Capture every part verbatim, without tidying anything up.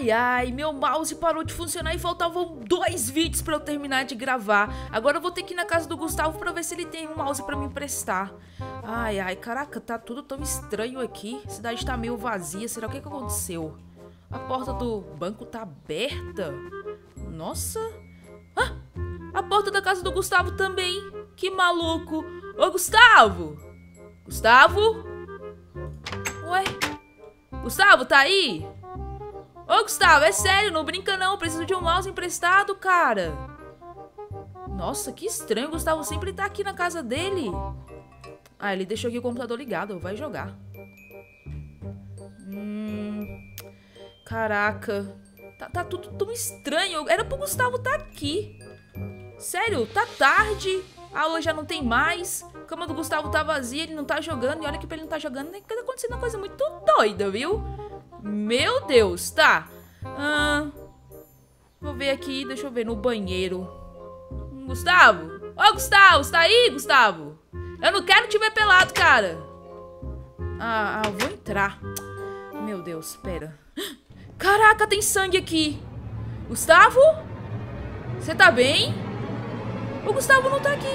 Ai, ai, meu mouse parou de funcionar e faltavam dois vídeos pra eu terminar de gravar. Agora eu vou ter que ir na casa do Gustavo pra ver se ele tem um mouse pra me emprestar. Ai, ai, caraca, tá tudo tão estranho aqui. A cidade tá meio vazia, será o que que aconteceu? A porta do banco tá aberta? Nossa. Ah, a porta da casa do Gustavo também. Que maluco. Ô, Gustavo! Gustavo? Ué? Gustavo, tá aí? Ô, Gustavo, é sério, não brinca não. Preciso de um mouse emprestado, cara. Nossa, que estranho. O Gustavo sempre tá aqui na casa dele. Ah, ele deixou aqui o computador ligado. Vai jogar. Hum... Caraca. Tá, tá tudo tão estranho. Era pro Gustavo tá aqui. Sério, tá tarde. A aula já não tem mais. A cama do Gustavo tá vazia, ele não tá jogando. E olha que pra ele não tá jogando, né? Tá acontecendo uma coisa muito doida, viu? Meu Deus, tá. Ah, vou ver aqui, deixa eu ver no banheiro. Gustavo? Ô, Gustavo, você tá aí, Gustavo? Eu não quero te ver pelado, cara. Ah, ah, vou entrar. Meu Deus, pera. Caraca, tem sangue aqui. Gustavo? Você tá bem? O Gustavo não tá aqui.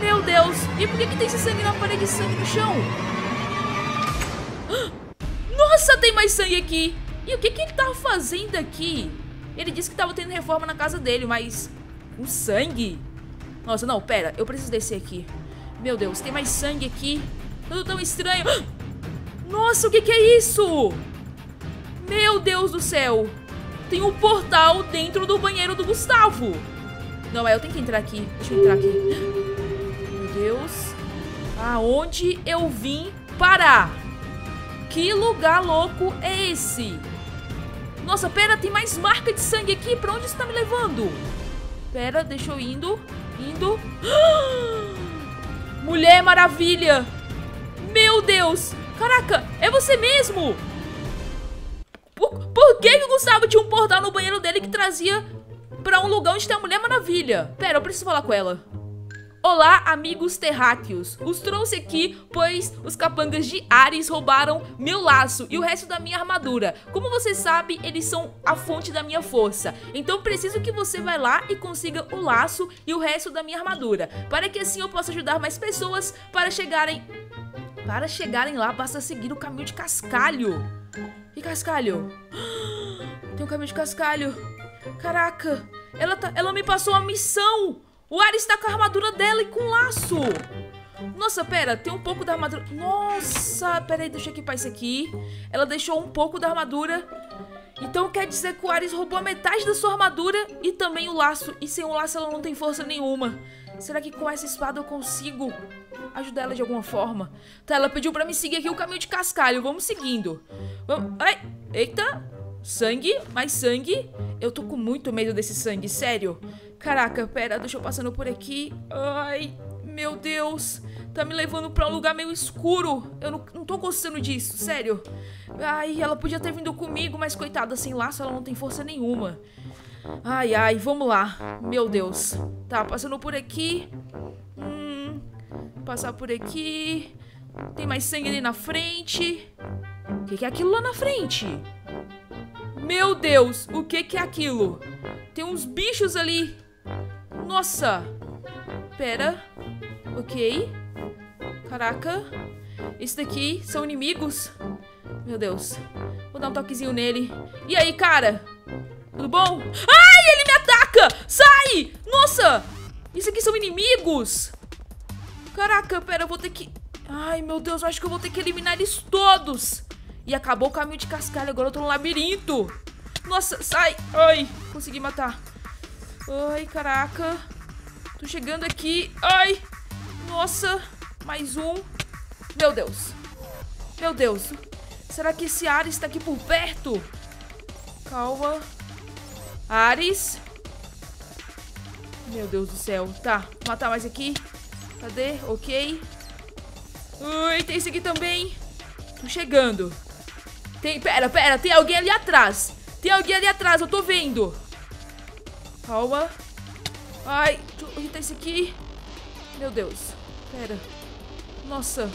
Meu Deus, e por que que tem esse sangue na parede e sangue no chão? Nossa, tem mais sangue aqui. E o que que ele tava fazendo aqui? Ele disse que tava tendo reforma na casa dele, mas... o sangue? Nossa, não, pera, eu preciso descer aqui. Meu Deus, tem mais sangue aqui. Tudo tão estranho. Nossa, o que que é isso? Meu Deus do céu. Tem um portal dentro do banheiro do Gustavo. Não, é, eu tenho que entrar aqui. Deixa eu entrar aqui. Meu Deus. Aonde eu vim parar? Que lugar louco é esse? Nossa, pera, tem mais marca de sangue aqui. Pra onde isso tá me levando? Pera, deixa eu indo. Indo. Mulher Maravilha. Meu Deus. Caraca, é você mesmo? Por, por que que o Gustavo tinha um portal no banheiro dele que trazia... pra um lugar onde tem a Mulher Maravilha? Pera, eu preciso falar com ela. Olá, amigos terráqueos. Os trouxe aqui, pois os capangas de Ares roubaram meu laço e o resto da minha armadura. Como você sabe, eles são a fonte da minha força. Então preciso que você vá lá e consiga o laço e o resto da minha armadura, para que assim eu possa ajudar mais pessoas para chegarem... Para chegarem lá, basta seguir o caminho de cascalho. E cascalho? Tem um caminho de cascalho. Caraca, ela, tá, ela me passou uma missão. O Ares tá com a armadura dela e com o laço. Nossa, pera, tem um pouco da armadura. Nossa, pera aí, deixa eu equipar isso aqui. Ela deixou um pouco da armadura. Então quer dizer que o Ares roubou a metade da sua armadura e também o laço. E sem o laço ela não tem força nenhuma. Será que com essa espada eu consigo ajudar ela de alguma forma? Tá, ela pediu pra me seguir aqui o caminho de cascalho. Vamos seguindo. Vamos... Ai, eita. Sangue, mais sangue. Eu tô com muito medo desse sangue, sério. Caraca, pera, deixa eu passando por aqui. Ai, meu Deus. Tá me levando pra um lugar meio escuro. Eu não, não tô gostando disso, sério. Ai, ela podia ter vindo comigo, mas coitada, sem laço ela não tem força nenhuma. Ai, ai, vamos lá. Meu Deus. Tá, passando por aqui. Hum, passar por aqui. Tem mais sangue ali na frente. O que que é aquilo lá na frente? Meu Deus, o que que é aquilo? Tem uns bichos ali. Nossa. Pera. Ok. Caraca. Esse daqui são inimigos? Meu Deus. Vou dar um toquezinho nele. E aí, cara? Tudo bom? Ai, ele me ataca! Sai! Nossa! Isso aqui são inimigos? Caraca, pera, eu vou ter que... Ai, meu Deus, eu acho que eu vou ter que eliminar eles todos. E acabou o caminho de cascalho, agora eu tô no labirinto. Nossa, sai. Ai, consegui matar. Ai, caraca. Tô chegando aqui. Ai, nossa. Mais um. Meu Deus. Meu Deus. Será que esse Ares tá aqui por perto? Calma. Ares. Meu Deus do céu. Tá, vou matar mais aqui. Cadê? Ok. Ai, tem esse aqui também. Tô chegando. Tem, pera, pera, tem alguém ali atrás. Tem alguém ali atrás, eu tô vendo. Calma. Ai, deixa eu irritar esse aqui. Meu Deus, pera. Nossa.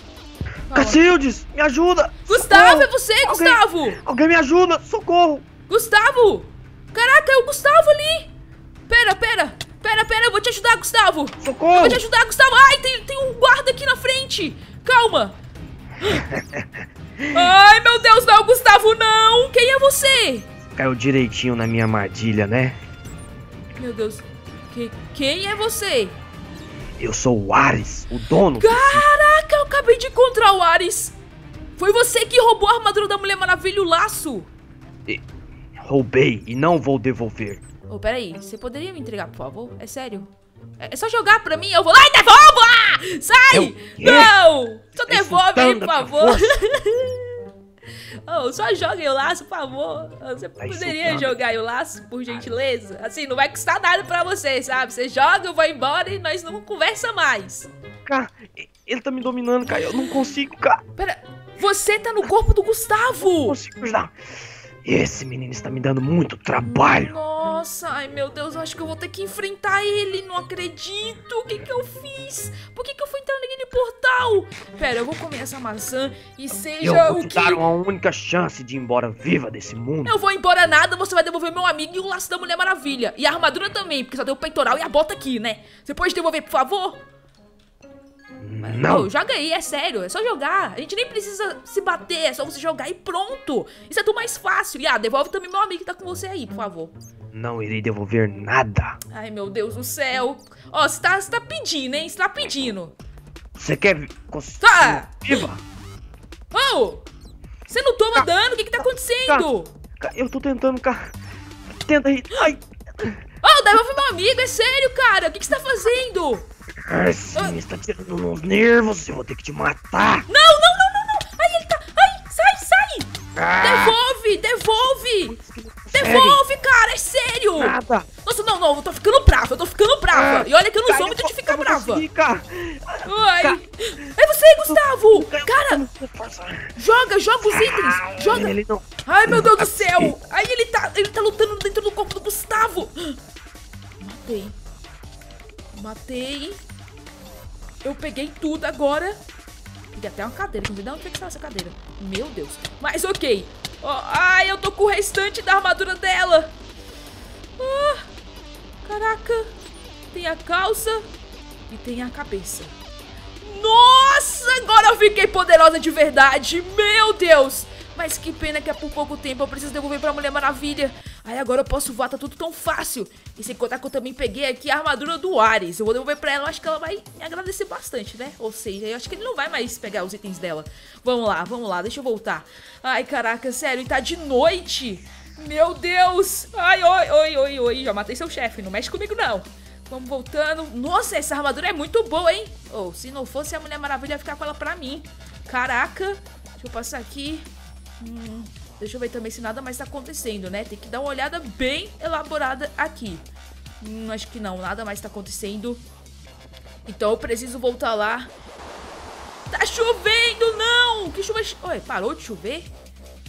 Cacildis, me ajuda! Gustavo, socorro. É você, alguém, Gustavo! Alguém me ajuda, socorro! Gustavo! Caraca, é o Gustavo ali! Pera, pera, pera, pera, eu vou te ajudar, Gustavo! Socorro! Eu vou te ajudar, Gustavo! Ai, tem, tem um guarda aqui na frente! Calma! Ai, meu Deus, não, Gustavo, não! Quem é você? Caiu direitinho na minha armadilha, né? Meu Deus, que, quem é você? Eu sou o Ares, o dono. Caraca, eu acabei de encontrar o Ares. Foi você que roubou a armadura da Mulher Maravilha e o laço. E, roubei e não vou devolver. Oh, peraí, você poderia me entregar, por favor? É sério? É, é só jogar pra mim, eu vou lá e devolvo! Ah, sai! Eu, não! Só devolve aí, por favor. Oh, só joguem o laço, por favor. Você poderia jogar o laço, por gentileza? Assim, não vai custar nada pra você, sabe? Você joga, eu vou embora e nós não conversa mais. Cara, ele tá me dominando, cara. Eu não consigo, cara. Pera, você tá no corpo do Gustavo. Eu não consigo ajudar. Esse menino está me dando muito trabalho. Nossa, ai meu Deus, eu acho que eu vou ter que enfrentar ele. Não acredito, o que que eu fiz? Por que que eu fui entrar naquele portal? Pera, eu vou comer essa maçã e seja o que... Eu vou te dar uma única chance de ir embora viva desse mundo. Eu vou embora nada, você vai devolver meu amigo e o laço da Mulher Maravilha. E a armadura também, porque só deu o peitoral e a bota aqui, né? Você pode devolver, por favor? Não. Oh, joga aí, é sério, é só jogar. A gente nem precisa se bater, é só você jogar e pronto. Isso é tudo mais fácil. E ah, devolve também meu amigo que tá com você aí, por favor. Não irei devolver nada. Ai, meu Deus do céu. Ó, oh, você tá, tá pedindo, hein? Você tá pedindo. Você quer... Tá! Viva! Oh! Você não toma tá. dano, o que que tá acontecendo? Tá. Eu tô tentando, cara. Tenta aí. Ai. Oh, devolve meu amigo, é sério, cara. O que que você tá fazendo? Esse menino está tirando meus nervos, eu vou ter que te matar. Não, não, não, não, não. Ai, ele tá... Ai, sai, sai. Ah. Devolve, devolve. Devolve, cara, é sério. Nada. Nossa, não, não, eu tô ficando brava, eu tô ficando brava. Ah. E olha que eu não cara, sou muito de ficar brava. Ficar. Ai. É você, Gustavo. Cara, joga, joga os itens. Joga. Ai, meu Deus do céu. Ai, ele tá, ele tá lutando dentro do corpo do Gustavo. Matei. Matei. Eu peguei tudo agora. Peguei até uma cadeira. Não sei de onde foi que saiu essa cadeira. Meu Deus. Mas ok. Oh, ai, eu tô com o restante da armadura dela. Ah, caraca. Tem a calça e tem a cabeça. Nossa, agora eu fiquei poderosa de verdade. Meu Deus. Mas que pena que é por pouco tempo. Eu preciso devolver pra Mulher Maravilha. Aí agora eu posso voar, tá tudo tão fácil. E sem contar que eu também peguei aqui a armadura do Ares. Eu vou devolver pra ela, eu acho que ela vai me agradecer bastante, né? Ou seja, eu acho que ele não vai mais pegar os itens dela. Vamos lá, vamos lá, deixa eu voltar. Ai, caraca, sério, e tá de noite. Meu Deus. Ai, oi, oi, oi, oi, já matei seu chefe. Não mexe comigo, não. Vamos voltando. Nossa, essa armadura é muito boa, hein? Ou, se não fosse a Mulher Maravilha, ia ficar com ela pra mim. Caraca, deixa eu passar aqui. Hum, deixa eu ver também se nada mais tá acontecendo, né? Tem que dar uma olhada bem elaborada aqui. Hum, acho que não, nada mais tá acontecendo. Então eu preciso voltar lá. Tá chovendo, não! Que chuva... Ué, parou de chover?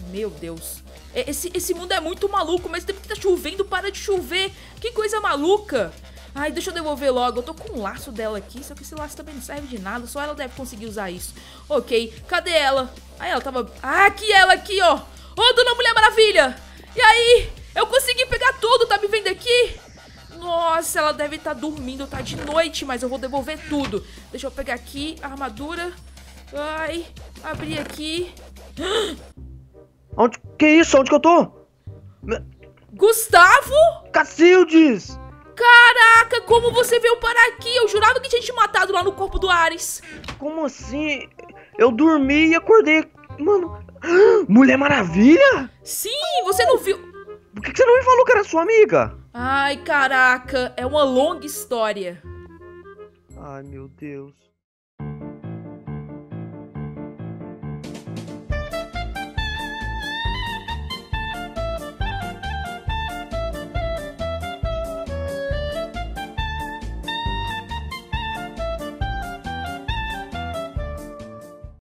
Meu Deus. Esse, esse mundo é muito maluco, mas tem que tá chovendo, para de chover. Que coisa maluca. Ai, deixa eu devolver logo. Eu tô com um laço dela aqui, só que esse laço também não serve de nada. Só ela deve conseguir usar isso. Ok, cadê ela? Aí ela tava... Ah, aqui ela, aqui, ó. Ô, dona Mulher Maravilha. E aí? Eu consegui pegar tudo, tá me vendo aqui? Nossa, ela deve estar dormindo, tá de noite, mas eu vou devolver tudo. Deixa eu pegar aqui a armadura. Ai, abri aqui. Onde... Que isso? Onde que eu tô? Gustavo? Cacildis! Caraca, como você veio parar aqui? Eu jurava que tinha te matado lá no corpo do Ares. Como assim? Eu dormi e acordei. Mano, Mulher Maravilha? Sim, você não viu... Por que você não me falou que era sua amiga? Ai, caraca, é uma longa história. Ai, meu Deus.